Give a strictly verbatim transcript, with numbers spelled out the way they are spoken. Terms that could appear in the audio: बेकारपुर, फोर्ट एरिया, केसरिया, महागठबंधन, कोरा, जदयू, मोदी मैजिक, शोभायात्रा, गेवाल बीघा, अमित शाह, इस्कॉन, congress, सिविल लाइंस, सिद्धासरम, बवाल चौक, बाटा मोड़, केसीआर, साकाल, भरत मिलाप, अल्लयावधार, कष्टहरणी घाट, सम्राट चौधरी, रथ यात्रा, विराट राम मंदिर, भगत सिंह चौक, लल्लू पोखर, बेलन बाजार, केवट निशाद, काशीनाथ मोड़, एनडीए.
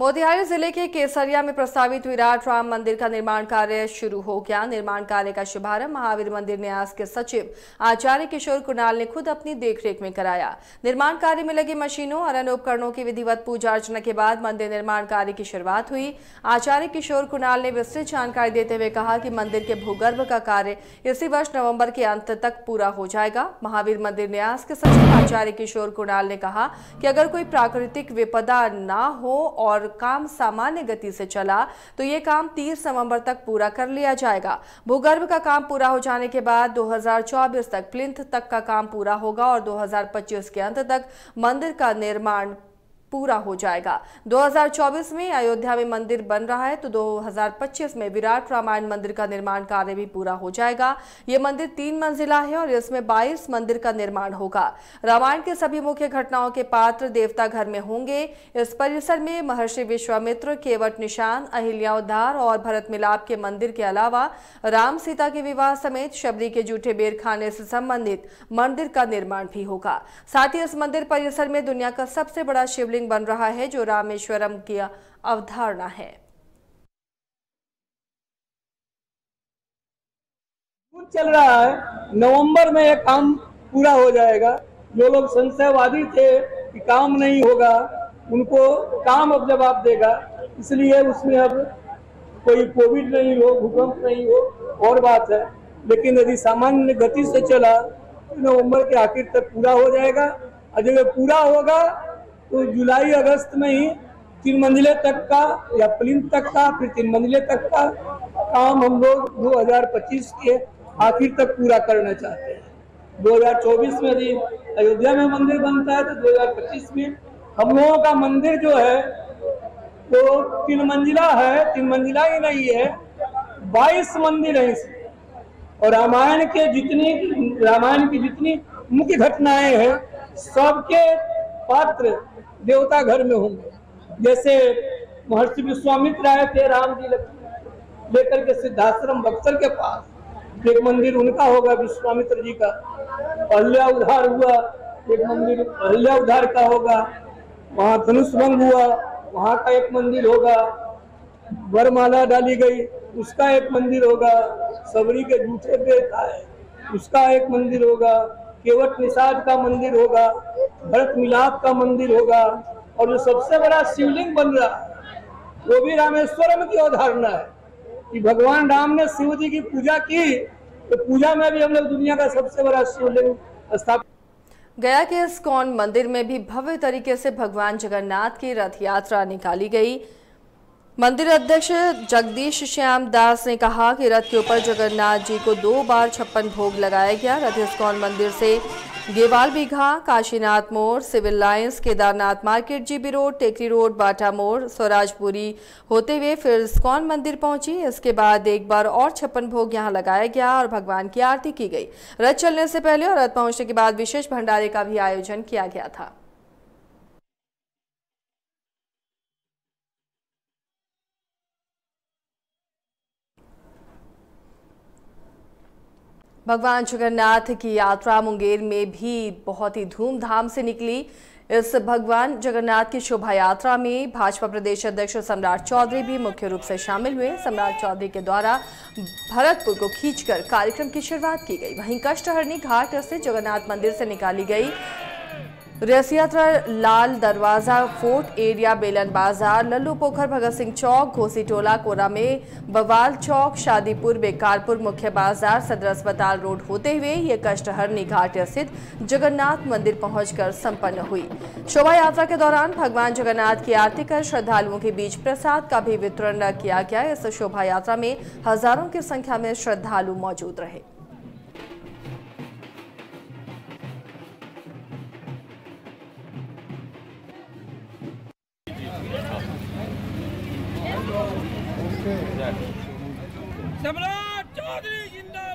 मोतिहारी जिले के केसरिया में प्रस्तावित विराट राम मंदिर का निर्माण कार्य शुरू हो गया। निर्माण कार्य का शुभारंभ महावीर मंदिर न्यास के सचिव आचार्य किशोर कुणाल ने खुद अपनी देखरेख में कराया। निर्माण कार्य में लगी मशीनों और अन्य उपकरणों की विधिवत पूजा अर्चना के बाद मंदिर निर्माण कार्य की शुरुआत हुई। आचार्य किशोर कुणाल ने विस्तृत जानकारी देते हुए कहा कि मंदिर के भूगर्भ का कार्य इसी वर्ष नवम्बर के अंत तक पूरा हो जाएगा। महावीर मंदिर न्यास के सचिव आचार्य किशोर कुणाल ने कहा कि अगर कोई प्राकृतिक विपदा न हो और काम सामान्य गति से चला तो ये काम तीस नवंबर तक पूरा कर लिया जाएगा। भूगर्भ का काम पूरा हो जाने के बाद दो हज़ार चौबीस तक प्लिंथ तक का काम पूरा होगा और दो हज़ार पच्चीस के अंत तक मंदिर का निर्माण पूरा हो जाएगा। दो हज़ार चौबीस में अयोध्या में मंदिर बन रहा है तो दो हज़ार पच्चीस में विराट रामायण मंदिर का निर्माण कार्य भी पूरा हो जाएगा। ये मंदिर तीन मंजिला है और इसमें बाईस मंदिर का निर्माण होगा। रामायण के सभी मुख्य घटनाओं के पात्र देवता घर में होंगे। इस परिसर में महर्षि विश्वामित्र, केवट निशाद, अल्लयावधार और भरत मिलाप के मंदिर के अलावा राम सीता के विवाह समेत शबरी के जूठे बेर खाने से संबंधित मंदिर का निर्माण भी होगा। साथ ही इस मंदिर परिसर में दुनिया का सबसे बड़ा शिवलिंग बन रहा है जो रामेश्वरम की अवधारणा है। चल रहा है, नवंबर में यह काम पूरा हो जाएगा। जो लोग संशयवादी थे कि काम नहीं होगा, उनको काम अब जवाब देगा। इसलिए उसमें अब कोई कोविड नहीं हो, भूकंप नहीं हो और बात है, लेकिन यदि सामान्य गति से चला तो नवंबर के आखिर तक पूरा हो जाएगा। और जब यह पूरा होगा तो जुलाई अगस्त में ही तीन मंजिले तक का या प्लिंथ तक का, फिर तीन मंजिले तक का काम हम लोग दो हज़ार पच्चीस के आखिर तक पूरा करना चाहते हैं। दो हज़ार चौबीस में यदि अयोध्या में मंदिर बनता है तो दो हज़ार पच्चीस में हम लोगों का मंदिर जो है वो तो तीन मंजिला है, तीन मंजिला ही नहीं है, बाईस मंदिर है। और रामायण के जितनी रामायण की जितनी मुख्य घटनाएं हैं सबके पात्र देवता घर में होंगे। जैसे महर्षि विश्वामित्र आए थे राम जी लेकर के सिद्धासरम बक्सर के पास, एक मंदिर उनका होगा विश्वामित्र जी का। अल्लयावधार हुआ, एक मंदिर अल्लयावधार का होगा। वहाँ धनुषभंग हुआ, वहाँ का एक मंदिर होगा। वरमाला डाली गई, उसका एक मंदिर होगा। सबरी के जूठे बेटा है, उसका एक मंदिर होगा। केवट निशाद का मंदिर होगा, भरत मिलाप का मंदिर होगा। और जो सबसे बड़ा शिवलिंग बन रहा है वो भी रामेश्वरम की अवधारणा है कि भगवान राम ने शिव जी की पूजा की, तो पूजा में भी हम लोग दुनिया का सबसे बड़ा शिवलिंग स्थापित। गया के इस्कॉन मंदिर में भी भव्य तरीके से भगवान जगन्नाथ की रथ यात्रा निकाली गई। मंदिर अध्यक्ष जगदीश श्याम दास ने कहा कि रथ के ऊपर जगन्नाथ जी को दो बार छप्पन भोग लगाया गया। रथ इस्कॉन मंदिर से गेवाल बीघा, काशीनाथ मोड़, सिविल लाइंस, Kedarnath market, G B road, Tekari road, बाटा मोड़, स्वराजपुरी होते हुए फिर इस्कॉन मंदिर पहुंची। इसके बाद एक बार और छप्पन भोग यहां लगाया गया और भगवान की आरती की गई। रथ चलने से पहले और रथ पहुंचने के बाद विशेष भंडारे का भी आयोजन किया गया था। भगवान जगन्नाथ की यात्रा मुंगेर में भी बहुत ही धूमधाम से निकली। इस भगवान जगन्नाथ की शोभा यात्रा में भाजपा प्रदेश अध्यक्ष सम्राट चौधरी भी मुख्य रूप से शामिल हुए। सम्राट चौधरी के द्वारा भारतपुर को खींचकर कार्यक्रम की शुरुआत की गई। वहीं कष्टहरणी घाट से जगन्नाथ मंदिर से निकाली गई रेस यात्रा लाल दरवाजा, फोर्ट एरिया, बेलन बाजार, लल्लू पोखर, भगत सिंह चौक, घोसी टोला, कोरा में बवाल चौक, शादीपुर, बेकारपुर, मुख्य बाजार, सदर अस्पताल रोड होते हुए ये कष्टहरणी घाट स्थित जगन्नाथ मंदिर पहुंचकर संपन्न हुई। शोभा यात्रा के दौरान भगवान जगन्नाथ की आरती कर श्रद्धालुओं के बीच प्रसाद का भी वितरण किया गया। इस शोभा यात्रा में हजारों की संख्या में श्रद्धालु मौजूद रहे। सम्राट चौधरी जिंदाबाद।